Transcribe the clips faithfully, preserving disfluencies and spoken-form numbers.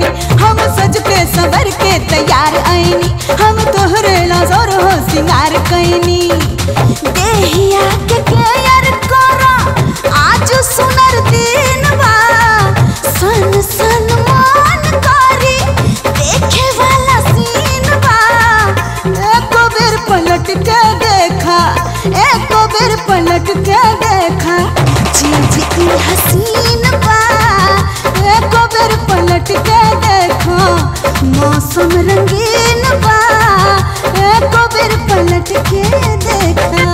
आईनी, हम सज के संवर के तैयार आईनी, हम तोहरे नजर हो सिंगार कईनी। देहिया के केयर कोरा आज सुनर दिन बा, सन सन मान करी देखे वाला सीन बा। एक बेर पलट के देखा, एक बेर पलट के देखा, जीजी की हसीन बा। एक बेर पलट के देखो मौसम रंगीन बा, एक बेर पलट के देखा।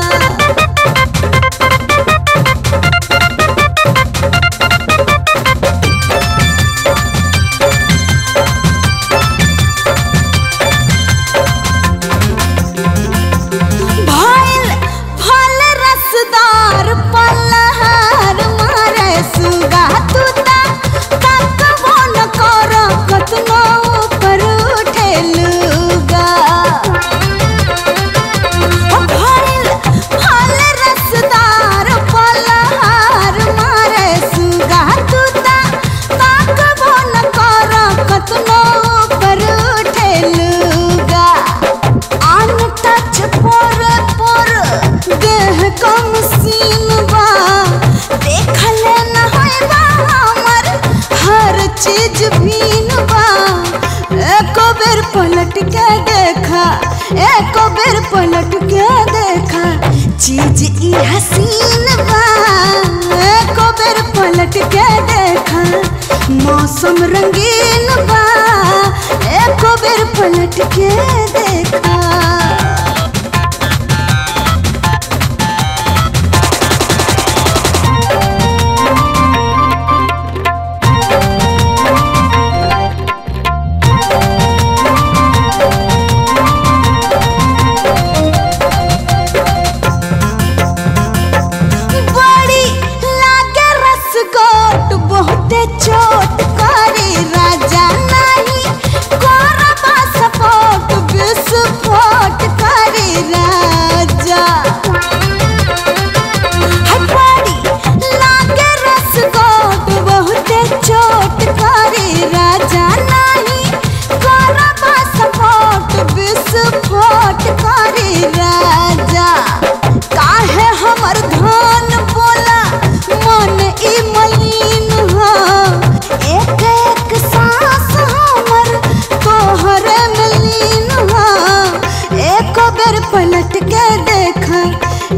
पलट के देखा,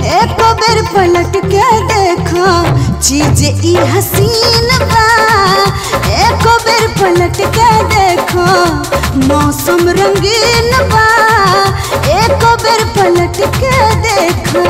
एको बेर पलट के देखा, चीज ई हसीन बा। एको बेर पलट के देखा मौसम रंगीन बा, एको बेर पलट के देखा। पलट के देखो चीज ई हसीन बा, एको बेर पलट के देखो मौसम रंगीन बा, एको बेर पलट के देखो।